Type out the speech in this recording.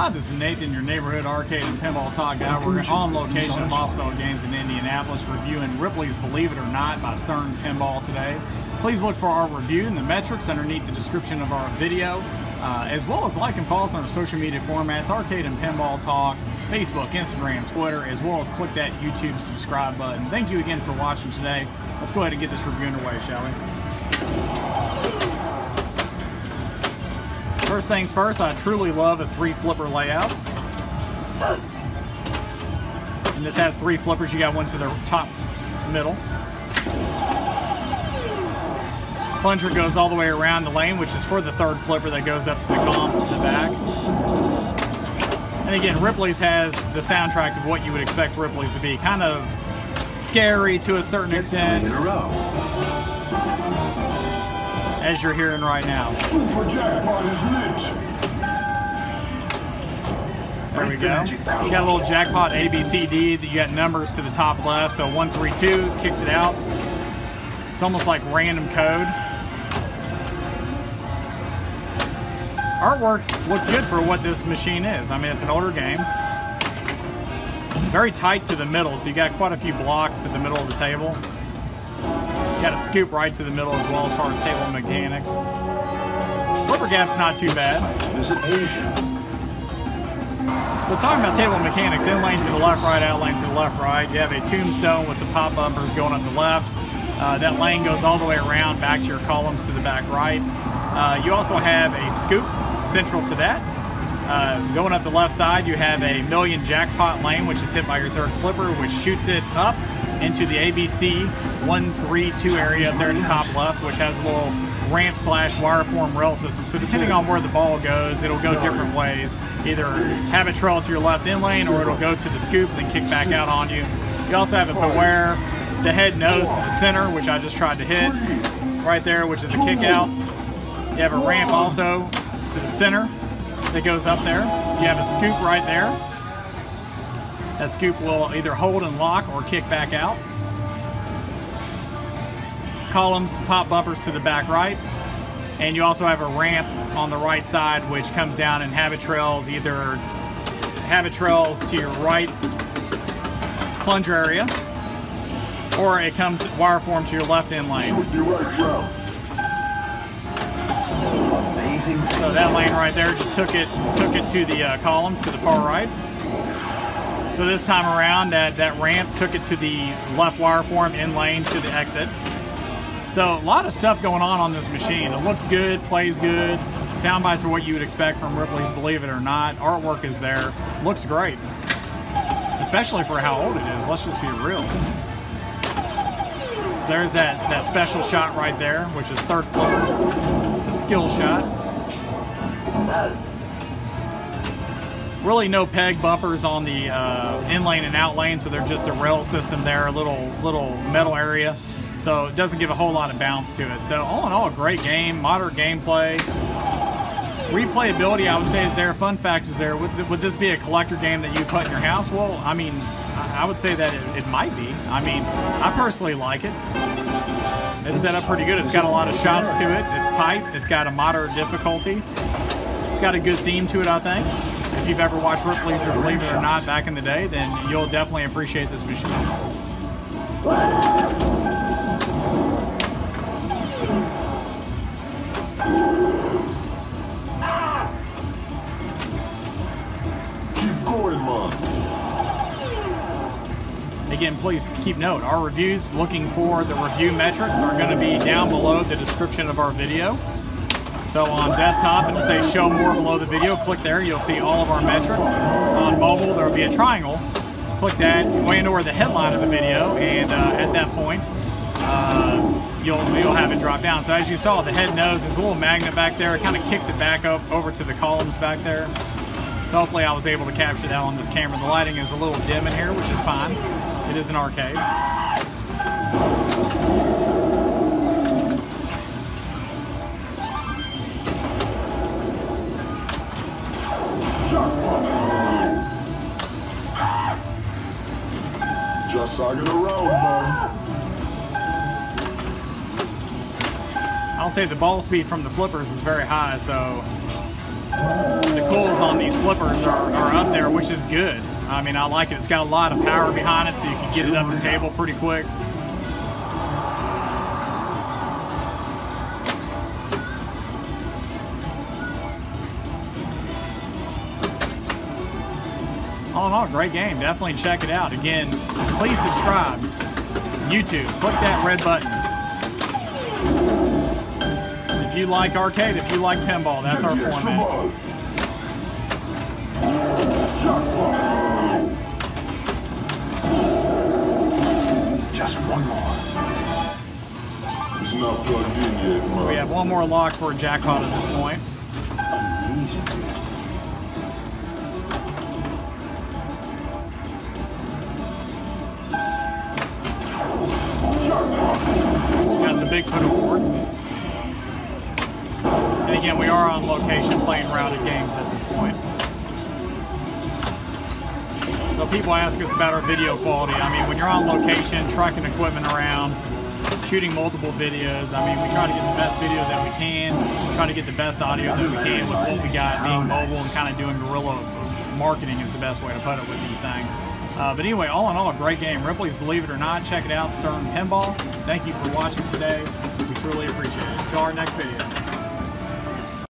Hi, this is Nathan, your neighborhood Arcade and Pinball Talk guy. We're on location at Boss Ball Games in Indianapolis reviewing Ripley's Believe It or Not by Stern Pinball today. Please look for our review and the metrics underneath the description of our video, as well as like and follow us on our social media formats, Arcade and Pinball Talk, Facebook, Instagram, Twitter, as well as click that YouTube subscribe button. Thank you again for watching today. Let's go ahead and get this review underway, shall we? First things first, I truly love a three flipper layout. And this has three flippers. You got one to the top middle. Plunger goes all the way around the lane, which is for the third flipper that goes up to the comms in the back. And again, Ripley's has the soundtrack of what you would expect Ripley's to be. Kind of scary to a certain extent, as you're hearing right now. There we go. You got a little jackpot A, B, C, D. You got numbers to the top left, so 1, 3, 2 kicks it out. It's almost like random code. Artwork looks good for what this machine is. I mean, it's an older game. Very tight to the middle, so you got quite a few blocks to the middle of the table. You got a scoop right to the middle as well as far as table mechanics. Flipper gap's not too bad. So talking about table mechanics, in lane to the left, right, out lane to the left, right. You have a tombstone with some pop bumpers going up the left. That lane goes all the way around back to your columns to the back right. You also have a scoop central to that. Going up the left side, you have a million jackpot lane, which is hit by your third flipper, which shoots it up into the ABC 132 area up there at the top left, which has a little ramp slash wireform rail system. So depending on where the ball goes, it'll go different ways. Either have it trail to your left in lane, or it'll go to the scoop and then kick back out on you. You also have a beware, the head nose to the center, which I just tried to hit right there, which is a kick out. You have a ramp also to the center that goes up there. You have a scoop right there. That scoop will either hold and lock or kick back out. Columns, pop bumpers to the back right. And you also have a ramp on the right side, which comes down and habit trails, either habit trails to your right plunger area, or it comes wireform to your left in lane. So that lane right there just took it to the columns to the far right. So this time around, that ramp took it to the left wireform in lane to the exit. So a lot of stuff going on this machine. It looks good, plays good. Sound bites are what you would expect from Ripley's Believe It or Not. Artwork is there. Looks great, especially for how old it is. Let's just be real. So there's that special shot right there, which is third flipper. It's a skill shot. Really no peg bumpers on the in lane and out lane, so they're just a rail system there, a little metal area. So it doesn't give a whole lot of bounce to it. So all in all, a great game, modern gameplay. Replayability, I would say, is there. Fun facts is there. Would this be a collector game that you put in your house? Well, I mean, I would say that it might be. I mean, I personally like it. It's set up pretty good. It's got a lot of shots to it. It's tight. It's got a moderate difficulty. It's got a good theme to it, I think. If you've ever watched Ripley's or Believe It or Not back in the day, then you'll definitely appreciate this machine. Keep going, Mom. Again, please keep note, our reviews looking for the review metrics are going to be down below the description of our video. So on desktop, it'll say show more below the video. Click there, you'll see all of our metrics. On mobile, there will be a triangle. Click that, go into where the headline of the video, and at that point, you'll have it drop down. So as you saw, the head nose, there's a little magnet back there. It kind of kicks it back up over to the columns back there. So hopefully I was able to capture that on this camera. The lighting is a little dim in here, which is fine. It is an arcade. Just sogging around, I'll say the ball speed from the flippers is very high, so the coils on these flippers are up there, which is good. I mean, I like it. It's got a lot of power behind it, so you can get it up the table pretty quick. All in all, great game. Definitely check it out. Again, please subscribe. YouTube, click that red button. If you like arcade, if you like pinball, that's our format. Just one more. It's not plugged in yet, man. So we have one more lock for a jackpot at this point. Got the Bigfoot Award. And again, we are on location playing routed games at this point. So people ask us about our video quality. I mean, when you're on location, trucking equipment around, shooting multiple videos, I mean, we try to get the best video that we can, try to get the best audio that we can with what we got, being mobile and kind of doing guerrilla marketing is the best way to put it with these things. But anyway, all in all, a great game. Ripley's Believe It or Not. Check it out. Stern Pinball. Thank you for watching today. We truly appreciate it. Until our next video.